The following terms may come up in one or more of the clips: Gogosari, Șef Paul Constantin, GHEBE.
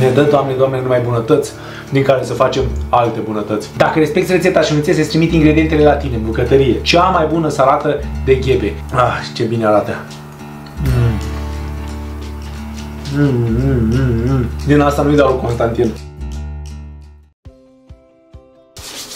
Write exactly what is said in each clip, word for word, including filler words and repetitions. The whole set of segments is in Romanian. ne dă, Doamne, Doamne, numai bunătăți din care să facem alte bunătăți. Dacă respecti rețeta și nu ți se trimit ingredientele la tine în bucătărie, cea mai bună salată de ghebe. Ah, ce bine arată! Mm. Mm, mm, mm, mm. Din asta nu-i dau lui Constantin.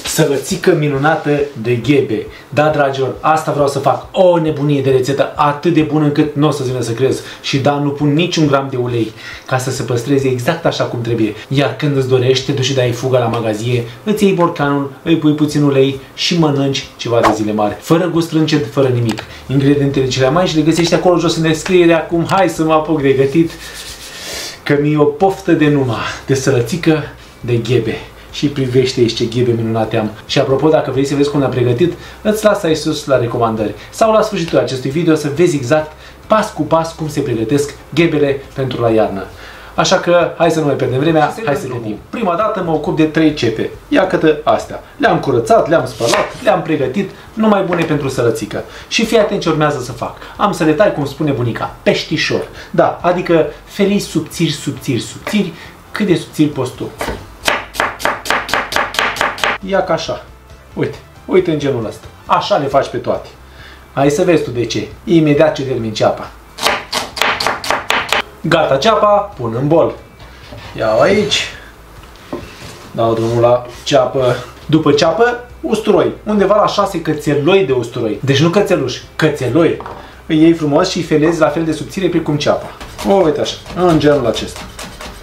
Sălățică minunată de ghebe. Da, dragilor, asta vreau să fac. O nebunie de rețetă atât de bună încât nu o să-ți vină să crezi. Și da, nu pun niciun gram de ulei ca să se păstreze exact așa cum trebuie. Iar când îți dorești, te duci și dai fuga la magazie, îți iei borcanul, îi pui puțin ulei și mănânci ceva de zile mari. Fără gust râncet, fără nimic. Ingredientele cele mai și le găsești acolo jos în descriere. Acum hai să mă apuc de gătit, că mi-e o poftă de numa de sălățică de ghebe. Și privește aici ce ghebe minunate am. Și apropo, dacă vrei să vezi cum l-am pregătit, îți las aici sus la recomandări. Sau la sfârșitul acestui video să vezi exact pas cu pas cum se pregătesc ghebele pentru la iarnă. Așa că hai să nu mai pierdem vremea, se hai să gătim. Prima dată mă ocup de trei cepe. Ia câtă astea. Le-am curățat, le-am spălat, le-am pregătit, numai bune pentru sălățică. Și fii atent ce urmează să fac. Am să le tai, cum spune bunica, peștișor. Da, adică felii subțiri, subțiri, subțiri, cât de subțiri poți tu. Ia ca așa. Uite, uite în genul ăsta. Așa le faci pe toate. Hai să vezi tu de ce. Imediat ce termin ceapa. Gata ceapa, pun în bol. Iau aici. Dau drumul la ceapă. După ceapă, usturoi. Undeva la șase cățeloi de usturoi. Deci nu cățeluși, cățeloi. Îi iei frumos și îi felezi la fel de subțire precum ceapa. O, uite așa, în genul acesta.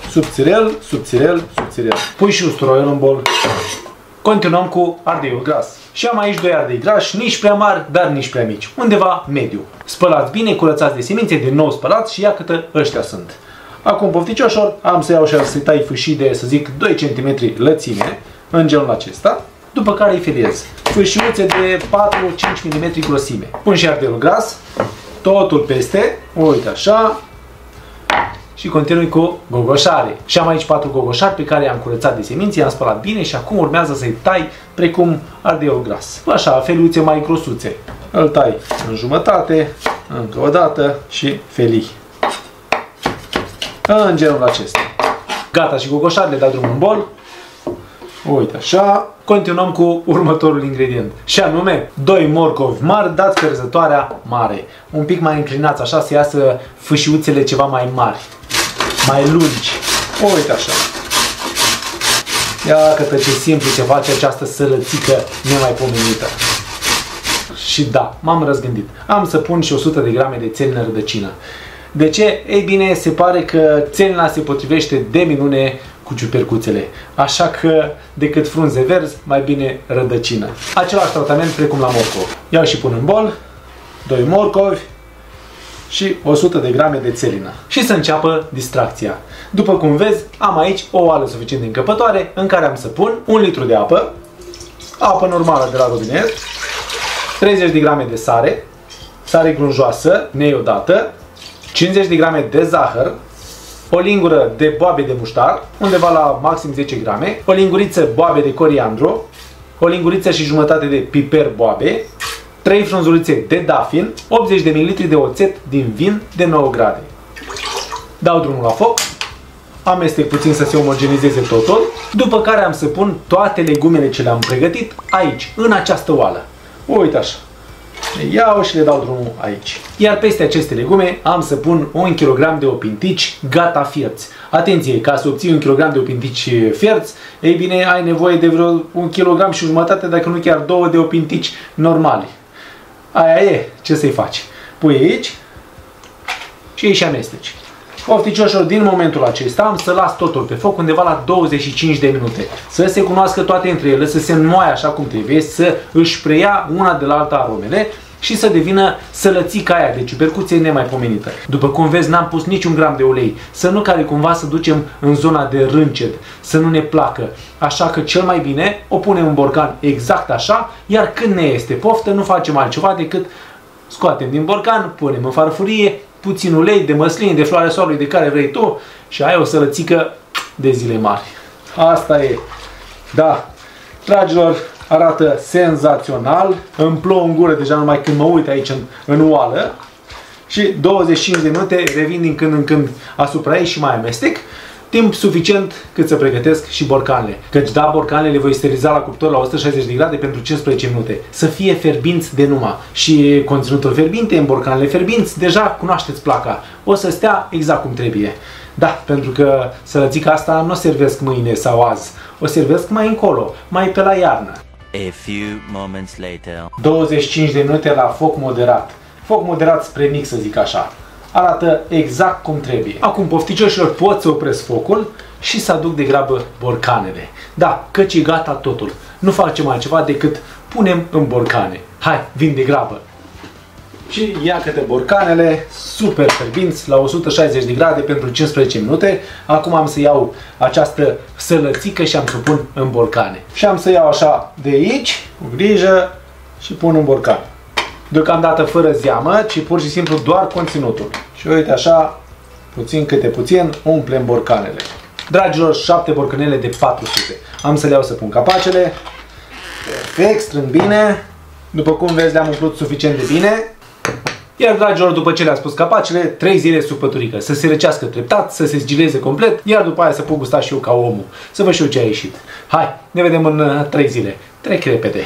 Subțirel, subțirel, subțirel. Pui și usturoiul în bol. Continuăm cu ardeiul gras. Și am aici doi ardei grași, nici prea mari, dar nici prea mici. Undeva mediu. Spălați bine, curățați de semințe, din nou spălați și ia câtă ăștia sunt. Acum pofticioșor am să iau și să tai fâșii de, să zic, doi centimetri lățime, în genul acesta, după care îi filiez. Fâșiuțe de patru-cinci milimetri grosime. Pun și ardeiul gras, totul peste, uite așa. Și continui cu gogoșare. Și am aici patru gogoșari pe care i-am curățat de semințe, i-am spălat bine și acum urmează să-i tai precum ardeiul gras. Așa, feliuțe mai grosuțe. Îl tai în jumătate, încă o dată și felii. În genul acesta. Gata și gogoșarele, dau drumul în bol. Uite așa. Continuăm cu următorul ingredient. Și anume, doi morcovi mari dați pe răzătoarea mare. Un pic mai înclinați așa să iasă fâșiuțele ceva mai mari. Mai lungi. Uite așa. Ia cătă ce simplu se face această sălățică nemaipomenită. Și da, m-am răzgândit. Am să pun și o sută de grame de țelină rădăcină. De ce? Ei bine, se pare că țelina se potrivește de minune cu ciupercuțele. Așa că, decât frunze verzi, mai bine rădăcină. Același tratament precum la morcov. Iau și pun în bol doi morcovi și o sută de grame de țelină. Și să înceapă distracția. După cum vezi, am aici o oală suficient de încăpătoare în care am să pun un litru de apă, apă normală de la robinet, treizeci de grame de sare, sare grunjoasă, neiodată, cincizeci de grame de zahăr, o lingură de boabe de muștar, undeva la maxim zece grame, o linguriță boabe de coriandru, o linguriță și jumătate de piper boabe, trei frunzulițe de dafin, optzeci de mililitri de oțet din vin de nouă grade. Dau drumul la foc, amestec puțin să se omogenizeze totul, după care am să pun toate legumele ce le-am pregătit aici, în această oală. Uite așa. Le iau și le dau drumul aici. Iar peste aceste legume am să pun un kilogram de opintici gata fierți. Atenție, ca să obții un kilogram de opintici fierți, ei bine, ai nevoie de vreo un kilogram și jumătate, dacă nu chiar două de opintici normale. Aia e, ce să-i faci? Pui aici și îi și amesteci. Pofticioșor, din momentul acesta am să las totul pe foc undeva la douăzeci și cinci de minute. Să se cunoască toate între ele, să se înmoaie așa cum trebuie, să își preia una de la alta aromele și să devină sălățica aia de ciupercuțe nemaipomenită. După cum vezi, n-am pus niciun gram de ulei, să nu care cumva să ducem în zona de râncet, să nu ne placă. Așa că cel mai bine o punem în borcan exact așa, iar când ne este poftă nu facem altceva decât scoatem din borcan, punem în farfurie, puțin ulei de măslin, de floarea soarelui, de care vrei tu și ai o sălățică de zile mari. Asta e. Da, dragilor, arată senzațional. Îmi plouă în gură deja numai când mă uit aici în, în oală și douăzeci și cinci de minute revin din când în când asupra ei și mai amestec timp suficient cât să pregătesc și borcanele. Căci da, borcanele le voi steriliza la cuptor la o sută șaizeci de grade pentru cincisprezece minute. Să fie ferbinți de numai. Și conținutul fierbinte în borcanele ferbinți, deja cunoașteți placa. O să stea exact cum trebuie. Da, pentru că sărățica asta nu o servesc mâine sau azi. O servesc mai încolo, mai pe la iarnă. A few moments later. douăzeci și cinci de minute la foc moderat. Foc moderat spre mic, să zic așa. Arată exact cum trebuie. Acum, pofticioșilor, pot să opresc focul și să aduc de grabă borcanele. Da, căci e gata totul. Nu facem altceva decât punem în borcane. Hai, vin de grabă! Și ia câte borcanele, super fierbinți, la o sută șaizeci de grade pentru cincisprezece minute. Acum am să iau această sălățică și am să pun în borcane. Și am să iau așa de aici, cu grijă, și pun în borcan. Deocamdată fără zeamă, ci pur și simplu doar conținutul. Și uite așa, puțin câte puțin, umplem borcanele. Dragilor, șapte borcanele de patru sute. Am să le iau să pun capacele. Perfect, strâng bine. După cum vezi, le-am umplut suficient de bine. Iar, dragilor, după ce le-am pus capacele, trei zile sub păturică. Să se răcească treptat, să se sigileze complet, iar după aia să pot gusta și eu ca omul. Să văd și eu ce a ieșit. Hai, ne vedem în trei zile. Trec repede.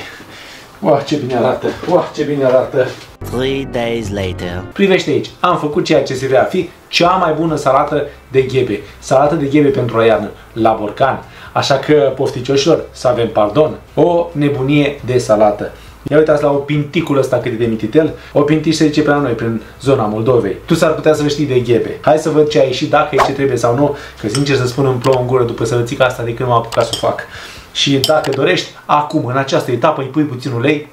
Uah, ce bine arată! Uah, ce bine arată! three days later. Privește aici, am făcut ceea ce se vrea fi cea mai bună salată de ghebe. Salată de ghebe pentru la iarnă, la borcan. Așa că, pofticioșilor, să avem pardon. O nebunie de salată. Ia uitați la o pinticulă asta cât de mititel. O pintici se zice pe la noi, prin zona Moldovei. Tu s-ar putea să vă știi de ghebe. Hai să văd ce a ieșit, dacă e ce trebuie sau nu. Că sincer să spun, îmi plouă în gură după sărățica asta de când m-am apucat să o fac. Și dacă dorești, acum, în această etapă, îi pui puțin ulei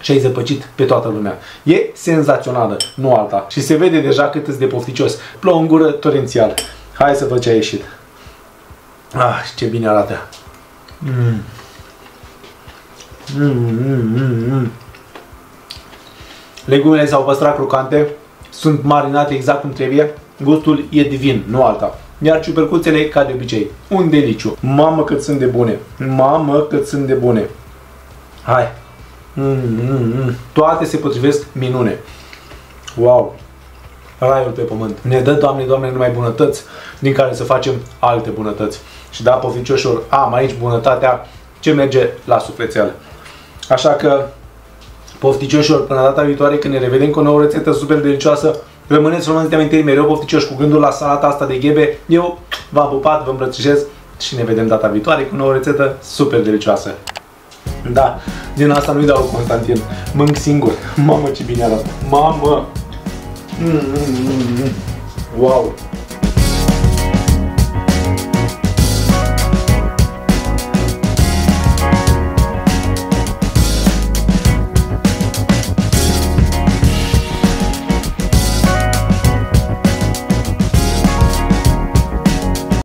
și ai zăpăcit pe toată lumea. E senzațională, nu alta. Și se vede deja cât îți de pofticios. Plouă în gură torențial. Hai să văd ce a ieșit. Ah, ce bine arată. Mm. Mm, mm, mm, mm. Legumele s-au păstrat crocante, sunt marinate exact cum trebuie, gustul e divin, nu alta. Iar ciupercuțele, ca de obicei, un deliciu. Mamă cât sunt de bune, mamă cât sunt de bune. Hai, mm, mm, mm. Toate se potrivesc minune. Wow, raiul pe pământ. Ne dă, Doamne, Doamne, numai bunătăți din care să facem alte bunătăți. Și da, pofticioșilor, am aici bunătatea ce merge la sufleteală. Așa că, pofticioșilor, până data viitoare când ne revedem cu o nouă rețetă super delicioasă, rămâneți români de amintiri mereu pofticioși cu gândul la salata asta de ghebe. Eu v-am pupat, vă îmbrățișez și ne vedem data viitoare cu o nouă rețetă super delicioasă. Da, din asta nu-i dau, Constantin. Mănânc singur. Mamă, ce bine arată. Mamă! Mm, mm, mm, mm. Wow!